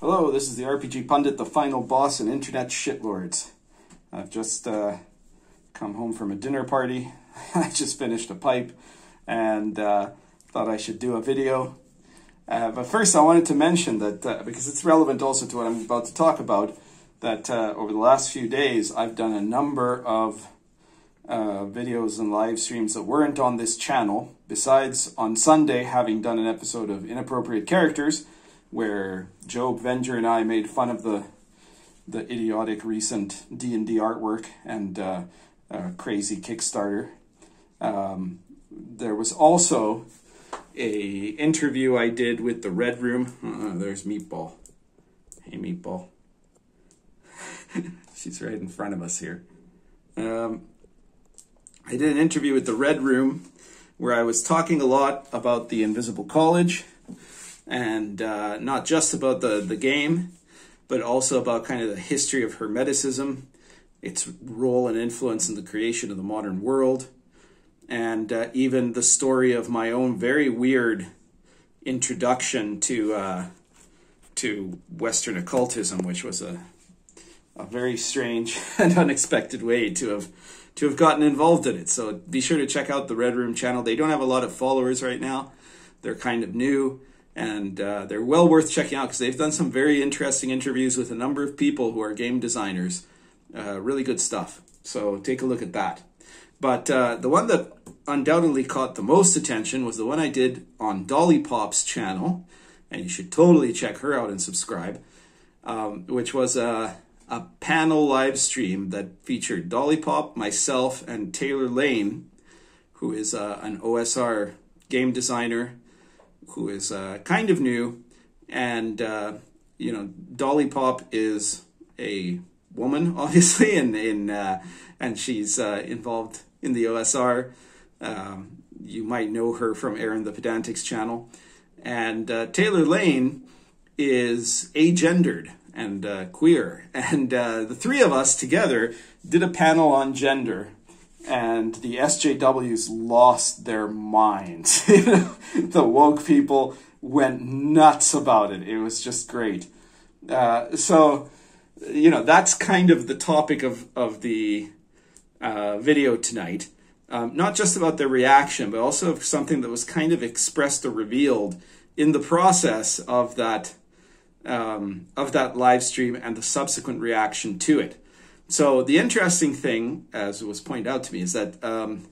Hello, this is the RPG Pundit, the final boss and internet shitlords. I've just come home from a dinner party. I just finished a pipe and thought I should do a video. But first I wanted to mention that, because it's relevant also to what I'm about to talk about, that over the last few days I've done a number of videos and live streams that weren't on this channel, besides on Sunday having done an episode of Inappropriate Characters, where Job, Venger, and I made fun of the idiotic recent D&D artwork and crazy Kickstarter. There was also a interview I did with The Red Room. There's Meatball. Hey, Meatball. She's right in front of us here. I did an interview with The Red Room where I was talking a lot about The Invisible College, and not just about the game, but also about kind of the history of Hermeticism, its role and influence in the creation of the modern world, and even the story of my own very weird introduction to Western occultism, which was a very strange and unexpected way to have gotten involved in it. So be sure to check out the Red Room channel. They don't have a lot of followers right now. They're kind of new. And they're well worth checking out because they've done some very interesting interviews with a number of people who are game designers. Really good stuff. So take a look at that. But the one that undoubtedly caught the most attention was the one I did on Dollipop's channel. And you should totally check her out and subscribe. Which was a panel live stream that featured Dollipop, myself, and Taylor Lane, who is an OSR game designer, who is kind of new, and you know, Dollipop is a woman, obviously, and she's involved in the OSR. You might know her from Aaron the Pedantics channel, and Taylor Lane is agendered and queer, and the three of us together did a panel on gender. And the SJWs lost their minds. The woke people went nuts about it. It was just great. So, you know, that's kind of the topic of the video tonight. Not just about their reaction, but also of something that was kind of expressed or revealed in the process of that live stream and the subsequent reaction to it. So the interesting thing, as was pointed out to me, is that the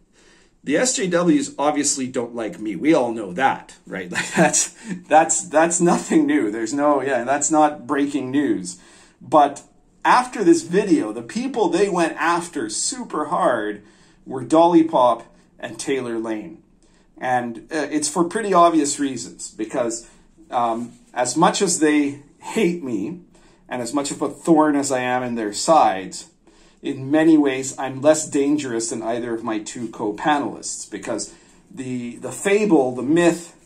SJWs obviously don't like me. We all know that, right? Like that's nothing new. There's no, yeah, that's not breaking news. But after this video, the people they went after super hard were Dollipop and Taylor Lane. And it's for pretty obvious reasons, because as much as they hate me, and as much of a thorn as I am in their sides, in many ways I'm less dangerous than either of my two co-panelists, because the fable, the myth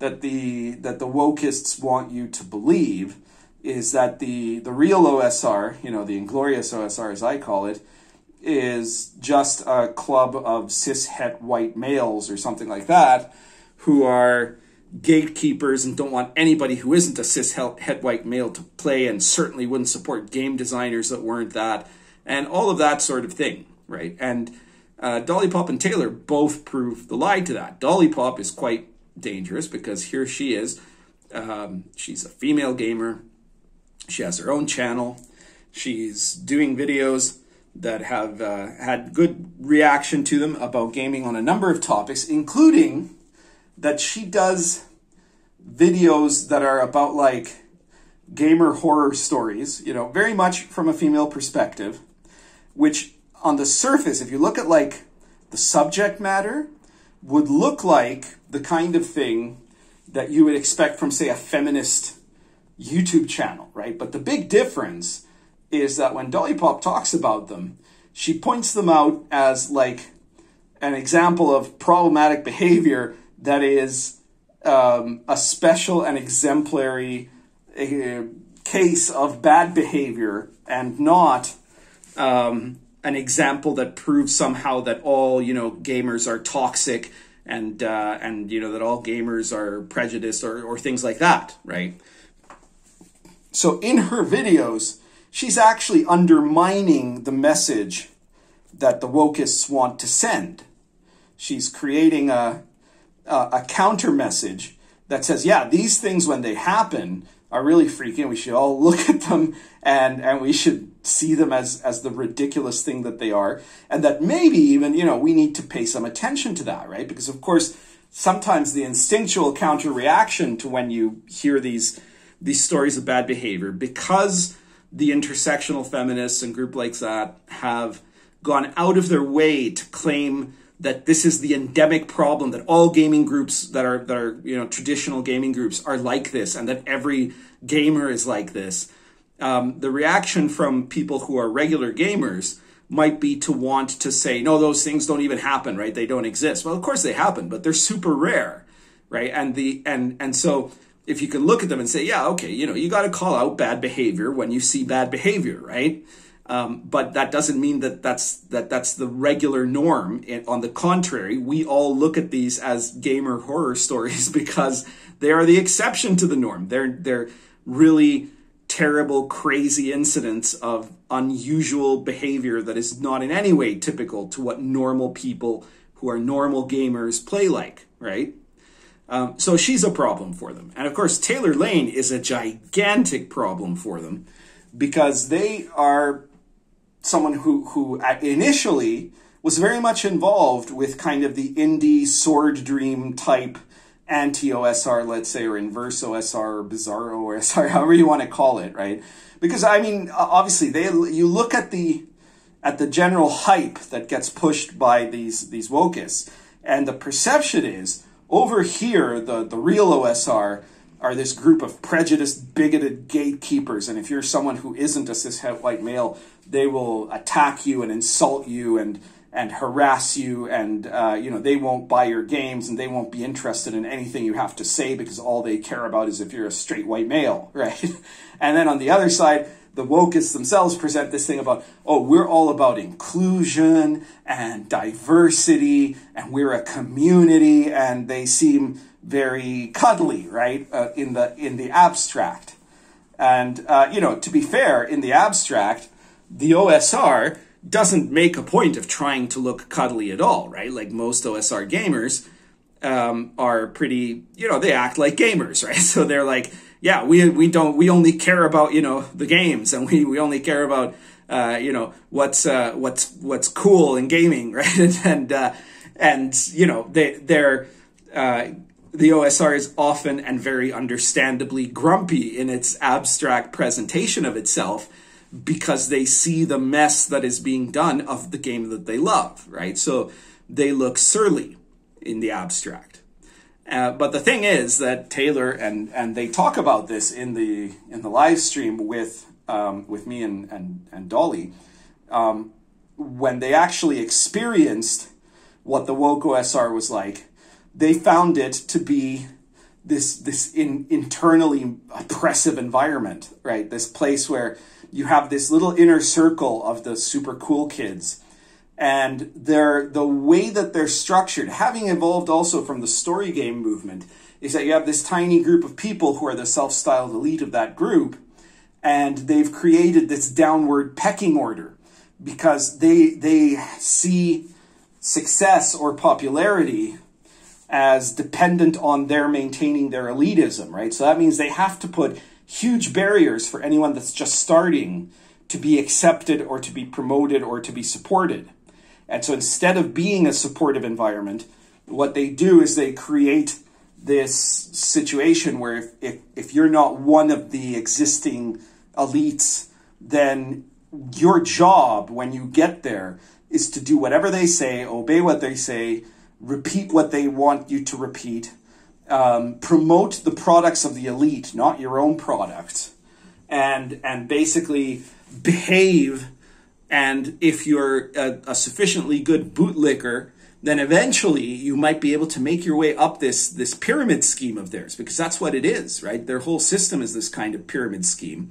that the wokists want you to believe is that the real OSR, you know, the inglorious OSR as I call it, is just a club of cis-het white males or something like that who are gatekeepers and don't want anybody who isn't a cis-het white male to play, and certainly wouldn't support game designers that weren't that, and all of that sort of thing, right? And Dollipop and Taylor both prove the lie to that. Dollipop is quite dangerous because here she is. She's a female gamer. She has her own channel. She's doing videos that have had good reaction to them about gaming on a number of topics, including that she does videos that are about, like, gamer horror stories, you know, very much from a female perspective, which on the surface, if you look at, like, the subject matter, would look like the kind of thing that you would expect from, say, a feminist YouTube channel, right? But the big difference is that when Dollipop talks about them, she points them out as, like, an example of problematic behavior that is a special and exemplary case of bad behavior, and not an example that proves somehow that all, you know, gamers are toxic, and you know, that all gamers are prejudiced or things like that, right? So in her videos, she's actually undermining the message that the wokists want to send. She's creating a counter message that says, yeah, these things when they happen are really freaking. We should all look at them and we should see them as the ridiculous thing that they are. And that maybe even, you know, we need to pay some attention to that, right? Because of course, sometimes the instinctual counter reaction to when you hear these stories of bad behavior, because the intersectional feminists and group like that have gone out of their way to claim that this is the endemic problem, that all gaming groups that are you know, traditional gaming groups are like this, and that every gamer is like this. The reaction from people who are regular gamers might be to want to say, no, those things don't even happen, right? They don't exist. Well, of course they happen, but they're super rare, right? And so if you can look at them and say, yeah, okay, you know, you got to call out bad behavior when you see bad behavior, right? But that doesn't mean that's the regular norm. And on the contrary, we all look at these as gamer horror stories because they are the exception to the norm. They're really terrible, crazy incidents of unusual behavior that is not in any way typical to what normal people who are normal gamers play like, right? So she's a problem for them. And of course, Taylor Lane is a gigantic problem for them, because they are someone who initially was very much involved with kind of the indie sword dream type anti-OSR, let's say, or inverse OSR, or bizarro OSR, however you want to call it, right? Because, I mean, obviously, you look at the general hype that gets pushed by these wokists, and the perception is, over here, the real OSR are this group of prejudiced, bigoted gatekeepers, and if you're someone who isn't a cishet white male, they will attack you and insult you and harass you, and you know, they won't buy your games and they won't be interested in anything you have to say because all they care about is if you're a straight white male, right? And then on the other side, the wokists themselves present this thing about, oh, we're all about inclusion and diversity and we're a community, and they seem very cuddly, right, in the abstract. And, you know, to be fair, in the abstract, the OSR doesn't make a point of trying to look cuddly at all, right? Like most OSR gamers are pretty, you know, they act like gamers, right? So they're like, yeah, we only care about, you know, the games, and we only care about you know, what's cool in gaming, right? And you know, they're the OSR is often and very understandably grumpy in its abstract presentation of itself, because they see the mess that is being done of the game that they love, right? So they look surly in the abstract. But the thing is that Taylor, and they talk about this in the live stream with me and Dolly, when they actually experienced what the woke OSR was like, they found it to be this internally oppressive environment, right? This place where you have this little inner circle of the super cool kids, and the way that they're structured, having evolved also from the story game movement, is that you have this tiny group of people who are the self-styled elite of that group, and they've created this downward pecking order because they see success or popularity as dependent on their maintaining their elitism, right? So that means they have to put huge barriers for anyone that's just starting to be accepted or to be promoted or to be supported. And so instead of being a supportive environment, what they do is they create this situation where if you're not one of the existing elites, then your job when you get there is to do whatever they say, obey what they say, repeat what they want you to repeat, promote the products of the elite, not your own product, and basically behave. And if you're a sufficiently good bootlicker, then eventually you might be able to make your way up this pyramid scheme of theirs, because that's what it is, right? Their whole system is this kind of pyramid scheme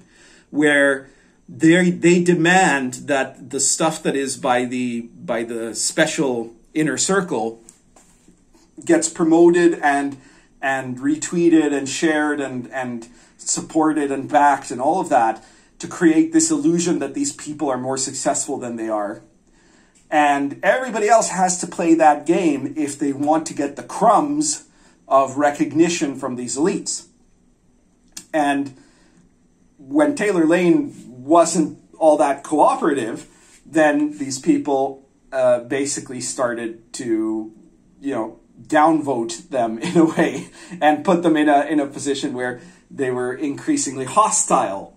where they demand that the stuff that is by the special inner circle gets promoted and and retweeted and shared and supported and backed and all of that to create this illusion that these people are more successful than they are. And everybody else has to play that game if they want to get the crumbs of recognition from these elites. And when Taylor Lane wasn't all that cooperative, then these people basically started to, you know, downvote them in a way and put them in a position where they were increasingly hostile,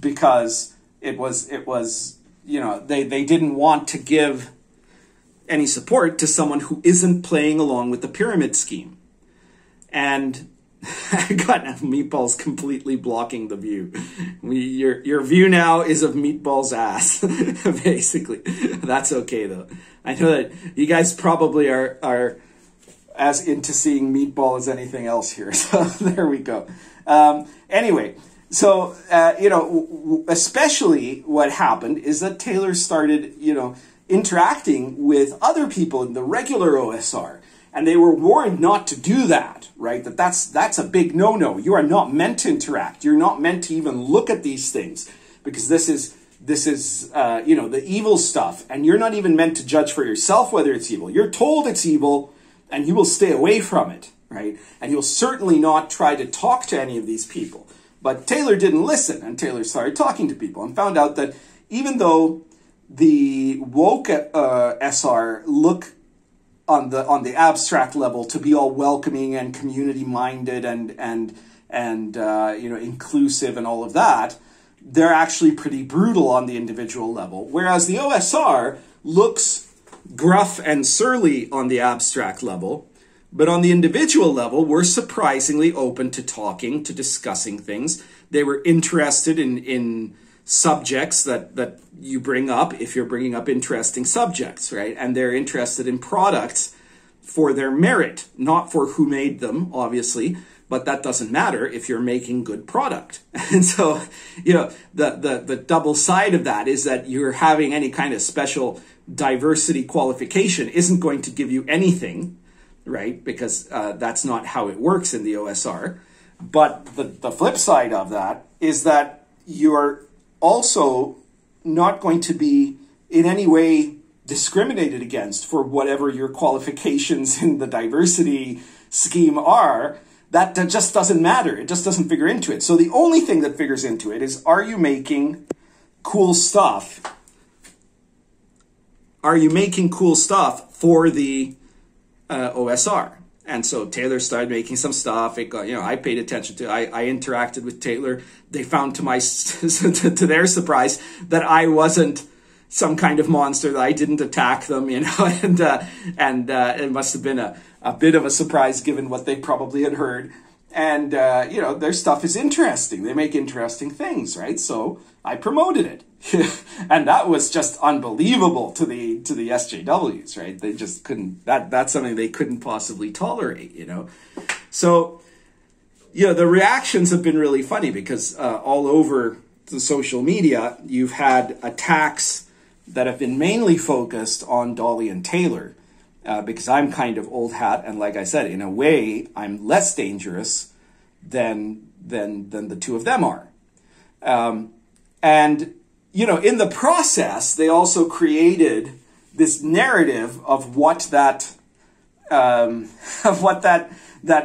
because it was you know, they didn't want to give any support to someone who isn't playing along with the pyramid scheme. And God, Meatball's completely blocking the view. Your view now is of Meatball's ass, basically. That's okay, though. I know that you guys probably are as into seeing Meatball as anything else here. So there we go. Anyway, so, you know, especially what happened is that Taylor started, you know, interacting with other people in the regular OSR. And they were warned not to do that, right? That's a big no-no. You are not meant to interact. You're not meant to even look at these things, because this is you know, the evil stuff. And you're not even meant to judge for yourself whether it's evil. You're told it's evil, and you will stay away from it, right? And you'll certainly not try to talk to any of these people. But Taylor didn't listen, and Taylor started talking to people and found out that even though the woke SR look on the abstract level to be all welcoming and community minded and you know, inclusive and all of that, they're actually pretty brutal on the individual level, whereas the OSR looks gruff and surly on the abstract level, but on the individual level we're surprisingly open to talking, to discussing things. They were interested in subjects that you bring up, if you're bringing up interesting subjects, right? And they're interested in products for their merit, not for who made them, obviously, but that doesn't matter if you're making good product. And so, you know, the double side of that is that you're having any kind of special diversity qualification isn't going to give you anything, right? Because that's not how it works in the OSR. But the flip side of that is that you're also not going to be in any way discriminated against for whatever your qualifications in the diversity scheme are. That just doesn't matter. It just doesn't figure into it. So the only thing that figures into it is, are you making cool stuff? Are you making cool stuff for the OSR? And so Taylor started making some stuff. It got, you know, I paid attention to. I interacted with Taylor. They found to their surprise that I wasn't some kind of monster, that I didn't attack them, you know. And it must have been a bit of a surprise given what they probably had heard. And you know, their stuff is interesting. They make interesting things, right? So I promoted it, and that was just unbelievable to the SJWs, right? They just couldn't. That's something they couldn't possibly tolerate, you know. So, you know, the reactions have been really funny, because all over the social media, you've had attacks that have been mainly focused on Dolly and Taylor, because I'm kind of old hat, and like I said, in a way, I'm less dangerous than the two of them are. And, you know, in the process, they also created this narrative of what that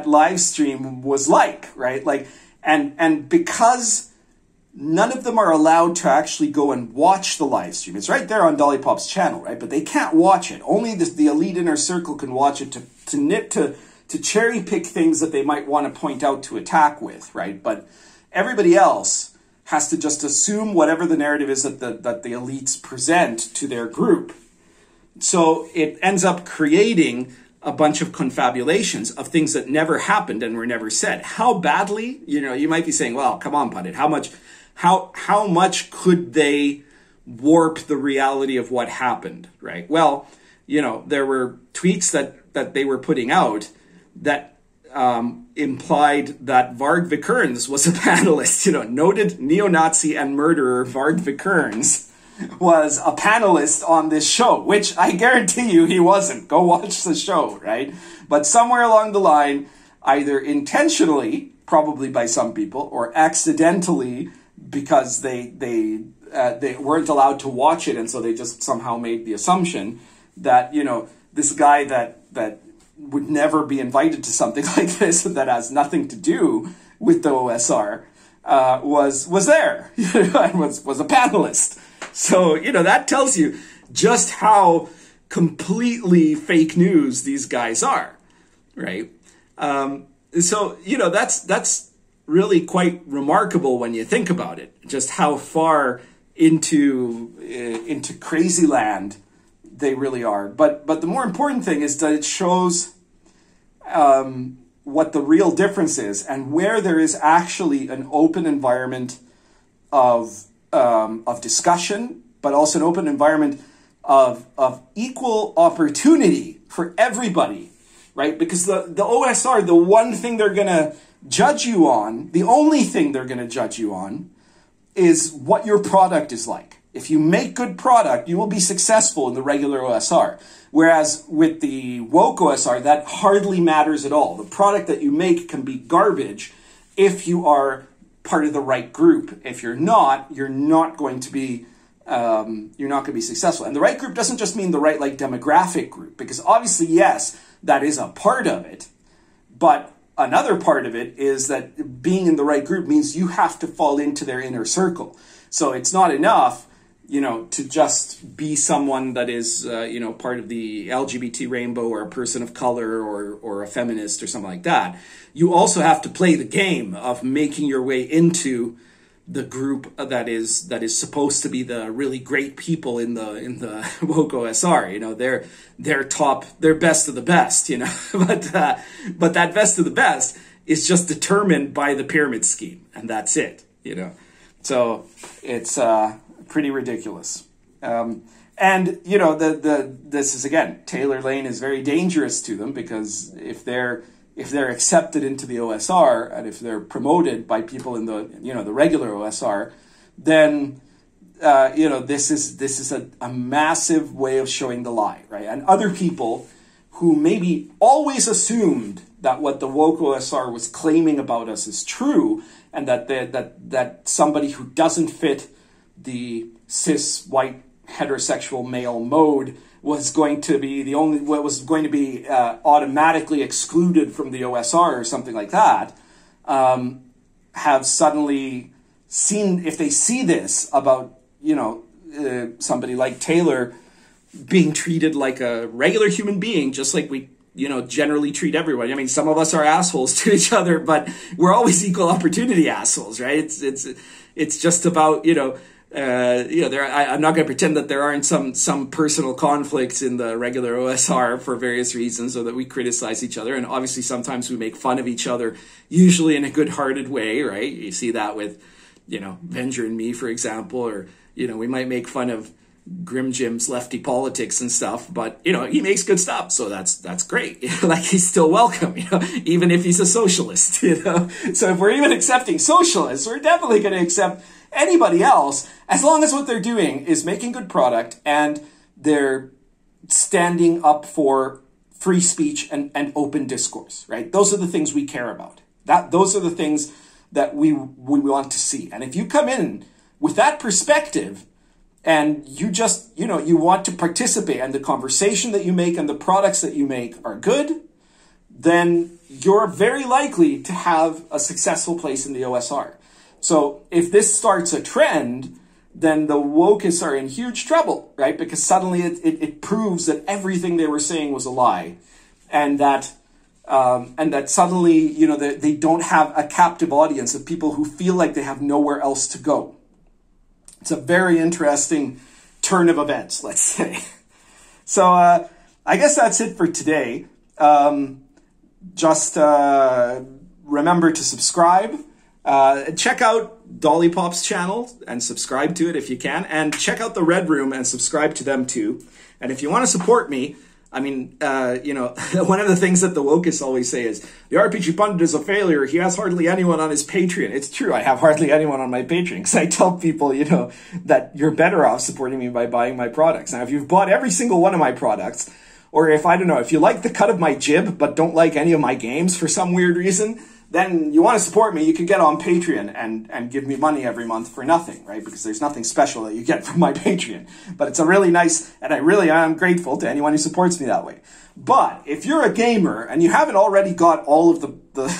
live stream was like, right? Like, and because none of them are allowed to actually go and watch the live stream. It's right there on Dollipop's channel, right? But they can't watch it. Only the elite inner circle can watch it to cherry pick things that they might want to point out to attack with, right? But everybody else has to just assume whatever the narrative is that the elites present to their group. So it ends up creating a bunch of confabulations of things that never happened and were never said. How badly, you know, you might be saying, well, come on, Pundit, how much could they warp the reality of what happened, right? Well, you know, there were tweets that they were putting out that implied that Varg Vikernes was a panelist. You know, noted neo-Nazi and murderer Varg Vikernes was a panelist on this show, which I guarantee you he wasn't. Go watch the show, right? But somewhere along the line, either intentionally, probably by some people, or accidentally because they weren't allowed to watch it, and so they just somehow made the assumption that, you know, this guy that would never be invited to something like this that has nothing to do with the OSR was there and was a panelist. So, you know, that tells you just how completely fake news these guys are, right? So, you know, that's really quite remarkable when you think about it, just how far into crazy land they really are. But the more important thing is that it shows what the real difference is and where there is actually an open environment of discussion, but also an open environment of equal opportunity for everybody, right? Because the OSR, the one thing they're going to judge you on, the only thing they're going to judge you on is what your product is like. If you make good product, you will be successful in the regular OSR. Whereas with the woke OSR, that hardly matters at all. The product that you make can be garbage if you are part of the right group. If you're not, you're not going to be successful. And the right group doesn't just mean the right, like, demographic group, because obviously, yes, that is a part of it. But another part of it is that being in the right group means you have to fall into their inner circle. So it's not enough, you know, to just be someone that is, you know, part of the LGBT rainbow or a person of color or a feminist or something like that. You also have to play the game of making your way into the group that is supposed to be the really great people in the woke OSR. You know, they're best of the best. You know, but that best of the best is just determined by the pyramid scheme, and that's it. You know, so it's pretty ridiculous. And, you know, this is, again, Taylor Lane is very dangerous to them, because if they're accepted into the OSR and if they're promoted by people in the, you know, the regular OSR, then, you know, this is a massive way of showing the lie, right? And other people who maybe always assumed that what the woke OSR was claiming about us is true, and that somebody who doesn't fit the cis white heterosexual male mode was going to be the only, what was going to be automatically excluded from the OSR or something like that, have suddenly seen, if they see this about, you know, somebody like Taylor being treated like a regular human being, just like we, you know, generally treat everyone. I mean, some of us are assholes to each other, but we're always equal opportunity assholes, right? It's just about, you know, I'm not going to pretend that there aren't some personal conflicts in the regular OSR for various reasons, so that we criticize each other. And obviously sometimes we make fun of each other, usually in a good-hearted way, right? You see that with, you know, Venger and me, for example, or, you know, we might make fun of Grim Jim's lefty politics and stuff, but, you know, he makes good stuff, so that's great. Like, he's still welcome, you know, even if he's a socialist, you know. So if we're even accepting socialists, we're definitely going to accept anybody else, as long as what they're doing is making good product and they're standing up for free speech and open discourse, right? Those are the things we care about. Those are the things that we want to see. And if you come in with that perspective, and you just, you know, you want to participate, and the conversation that you make and the products that you make are good, then you're very likely to have a successful place in the OSR. So if this starts a trend, then the wokists are in huge trouble, right? Because suddenly it proves that everything they were saying was a lie, and that suddenly, you know, they don't have a captive audience of people who feel like they have nowhere else to go. It's a very interesting turn of events, let's say. So I guess that's it for today. Just remember to subscribe. Check out Dollipop's channel and subscribe to it if you can. And check out The Red Room and subscribe to them too. And if you want to support me, I mean, you know, one of the things that the wokists always say is, the RPG Pundit is a failure. He has hardly anyone on his Patreon. It's true. I have hardly anyone on my Patreon, because I tell people, you know, that you're better off supporting me by buying my products. Now, if you've bought every single one of my products, Or if, I don't know, if you like the cut of my jib but don't like any of my games for some weird reason, then you want to support me, you can get on Patreon and give me money every month for nothing, right? Because there's nothing special that you get from my Patreon. But it's a really nice, and I really am grateful to anyone who supports me that way. But if you're a gamer and you haven't already got all of the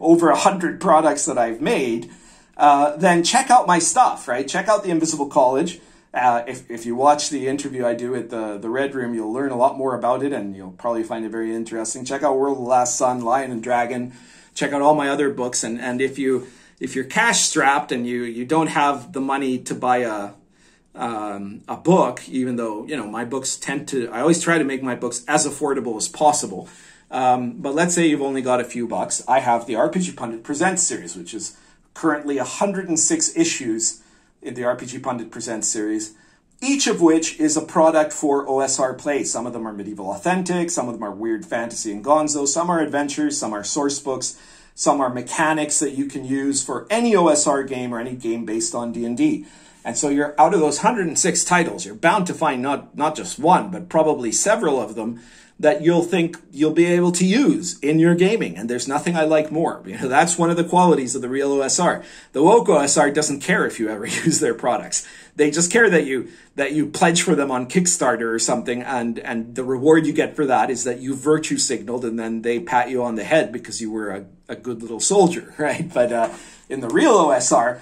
over 100 products that I've made, then check out my stuff, right? Check out The Invisible College. If you watch the interview I do at the Red Room, you'll learn a lot more about it, and you'll probably find it very interesting. Check out World of the Last Sun, Lion & Dragon. Check out all my other books. And if you're cash strapped and you don't have the money to buy a book, even though, you know, my books I always try to make my books as affordable as possible. But let's say you've only got a few bucks. I have the RPG Pundit Presents series, which is currently 106 issues in the RPG Pundit Presents series, each of which is a product for OSR play. Some of them are medieval authentic, some of them are weird fantasy and gonzo, some are adventures, some are source books, some are mechanics that you can use for any OSR game or any game based on D&D. And so you're out of those 106 titles, you're bound to find not just one, but probably several of them that you'll think you'll be able to use in your gaming. And there's nothing I like more. You know, that's one of the qualities of the real OSR. The woke OSR doesn't care if you ever use their products. They just care that you pledge for them on Kickstarter or something. And the reward you get for that is that you virtue signaled, and then they pat you on the head because you were a good little soldier, right? But in the real OSR,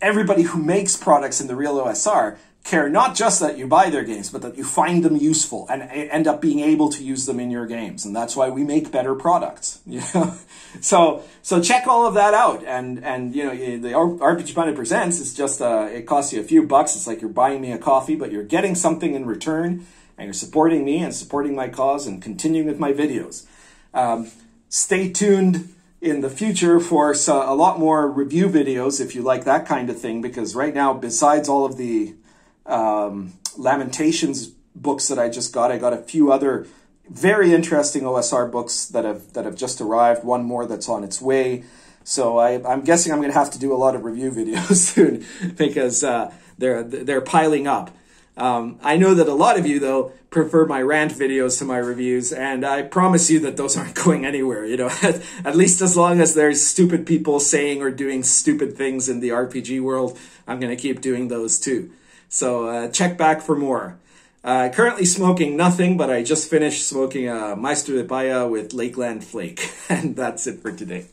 everybody who makes products in the real OSR care not just that you buy their games, but that you find them useful and end up being able to use them in your games. And that's why we make better products, you know? So check all of that out. And you know, the RPG Pundit Presents is just, it costs you a few bucks. It's like you're buying me a coffee, but you're getting something in return, and you're supporting me and supporting my cause and continuing with my videos. Stay tuned in the future for a lot more review videos if you like that kind of thing, because right now, besides all of the Lamentations books that I just got, I got a few other very interesting OSR books that have just arrived, one more that's on its way. So I'm guessing I'm going to have to do a lot of review videos soon, because they're piling up. I know that a lot of you, though, prefer my rant videos to my reviews, and I promise you that those aren't going anywhere, you know, at least as long as there's stupid people saying or doing stupid things in the RPG world, I'm going to keep doing those too. So check back for more. Currently smoking nothing, but I just finished smoking a Maestro de Paia with Lakeland Flake. And that's it for today.